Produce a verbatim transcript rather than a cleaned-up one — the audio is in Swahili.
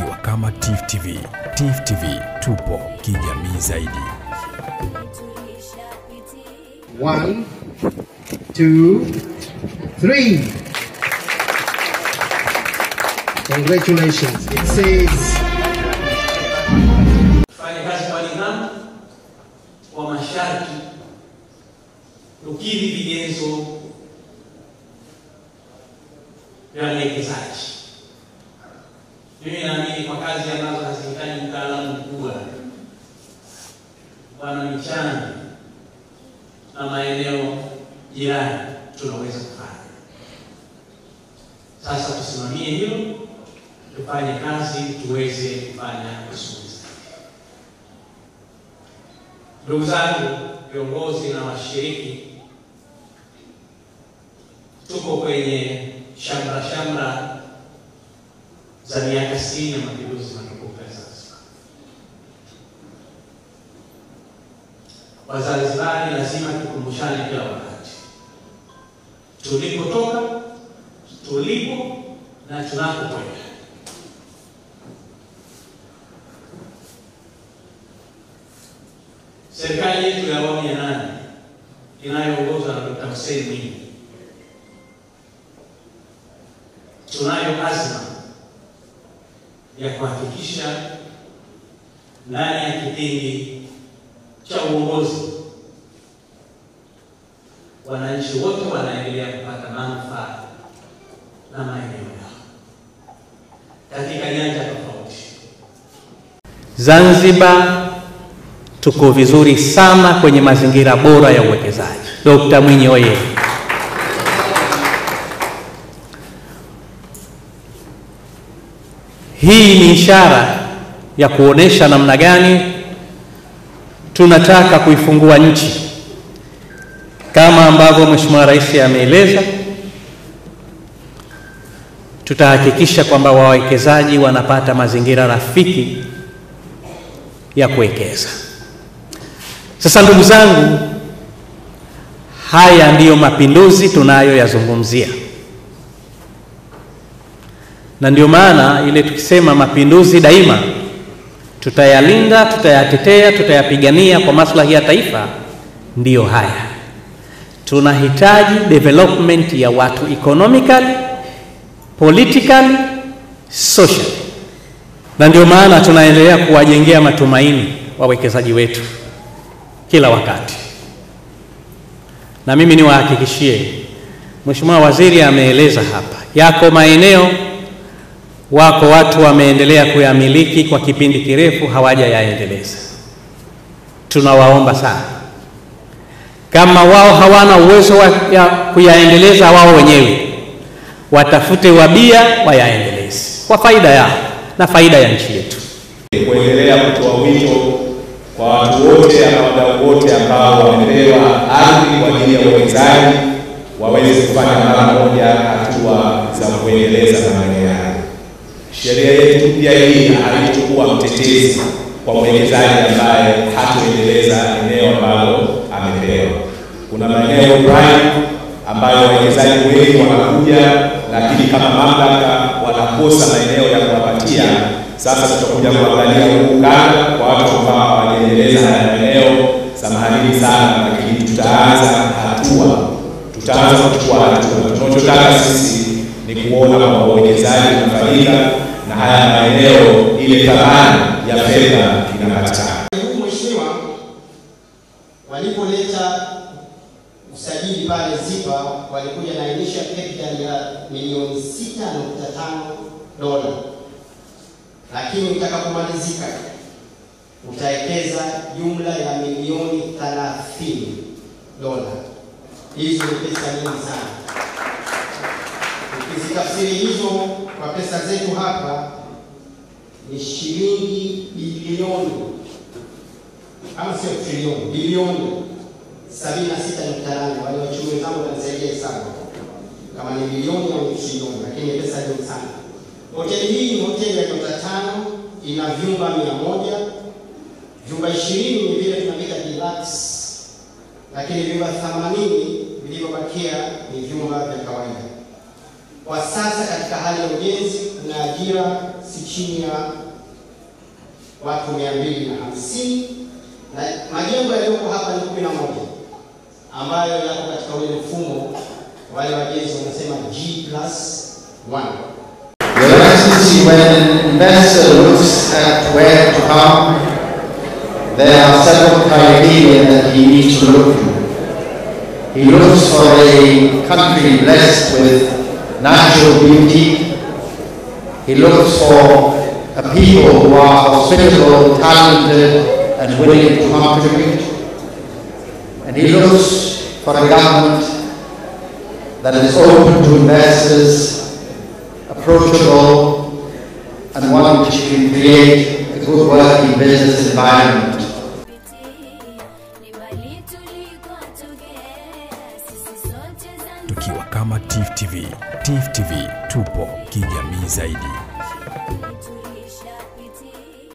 ukiwa kama T I F U T V. T I F U T V tupo kijamii zaidi. One, two, three. Congratulations. It says wafanyakazi wa Liganga wa Mashariki ukidhi vigezo vya uwekezaji. Mimi naamini kwa kazi ambazo hazihitaji mtaalamu mkubwa, wana michana na maeneo jirani tunaweza kufanya. Sasa tusimamie hilo, tufanye kazi tuweze kufanya vizuri. Ndugu zangu viongozi na washiriki, tuko kwenye shamra shamra za miaka sitini ya mapinduzi matukufu ya Zanzibar. Wazanzibari lazima tukumbushane kila wakati tulipotoka, tulipo na tunapokwenda. Serikali yetu ya awamu ya nane inayoongozwa na Dokta Hussein Mwinyi, tunayo azma ya kuhakikisha ndani ya kipindi cha uongozi wananchi wote wanaendelea kupata manufaa na maendeleo katika nyanja tofauti. Zanzibar tuko vizuri sana kwenye mazingira bora ya uwekezaji. Dokta Mwinyi oye! Hii ni ishara ya kuonesha namna gani tunataka kuifungua nchi. Kama ambavyo Mheshimiwa Rais ameeleza, tutahakikisha kwamba wawekezaji wanapata mazingira rafiki ya kuwekeza. Sasa ndugu zangu, haya ndiyo mapinduzi tunayoyazungumzia. Na ndio maana ile tukisema mapinduzi daima, tutayalinda, tutayatetea, tutayapigania kwa maslahi ya taifa, ndiyo haya. Tunahitaji development ya watu economically, politically, socially. Na ndio maana tunaendelea kuwajengea matumaini wawekezaji wetu kila wakati. Na mimi niwahakikishie, Mheshimiwa Waziri ameeleza hapa, yako maeneo wako watu wameendelea kuyamiliki kwa kipindi kirefu hawajayaendeleza. Tunawaomba sana, kama wao hawana uwezo wa kuyaendeleza wao wenyewe, watafute wabia wayaendeleze kwa faida yao na faida ya nchi yetu. Kuendelea kutoa wito kwa watu wote na wadau wote ambao wamelewa ardhi kwa ajili ya uwekezaji waweze kufanya mara moja hatua za kuendeleza maeneo yao. Sheria yetu pia hii haitokuwa mtetezi kwa mwekezaji ambaye hatoendeleza eneo ambalo amelewa. Kuna maeneo prime ambayo wawekezaji wengi wanakuja, lakini kama mamlaka wanakosa maeneo ya kuwapatia. Sasa tutakuja kuangalia ukanda kwa watu ambao wanaendeleza maeneo. Samahani sana, lakini tutaanza hatua, tutaanza kuchukua hatua. Tunachotaka sisi ni kuona kwa wawekezaji unafanyika na haya maeneo ile thamani ya fedha inapatikana. Mheshimiwa, walipoleta usajili pale Zipa walikuja na initial capital ya milioni sita nukta tano dola. Lakini utakapomalizika utawekeza jumla ya milioni thelathini dola. Hizo ni pesa nyingi sana. Ukizitafsiri hizo kwa pesa zetu hapa ni shilingi bilioni, ama sio trilioni, bilioni sabini na sita nukta nane. Wale wachumi zangu wananisaidia sana, kama ni bilioni au trilioni, lakini pesa nyingi sana. Hoteli hii ni hoteli ya nyota tano, ina vyumba mia moja, vyumba ishirini ni vile tunapita deluxe, lakini vyumba themanini vilivyobakia ni vyumba vya kawaida. Kwa sasa katika hali ya ujenzi kuna ajira si chini ya watu mia mbili na hamsini na majengo yaliyoko hapa ni kumi na moja ambayo yako katika ule mfumo wale wajenzi wanasema G plus one. The Excellency, when an investor looks at where to come, there are several criteria that he needs to look for. He looks for a country blessed with natural beauty. He looks for a people who are hospitable, talented, and willing to contribute. And he looks for a government that is open to investors, approachable, and one which can create a good working business environment. Tukiwa kama T I F U T V, T I F U T V tupo kijamii zaidi.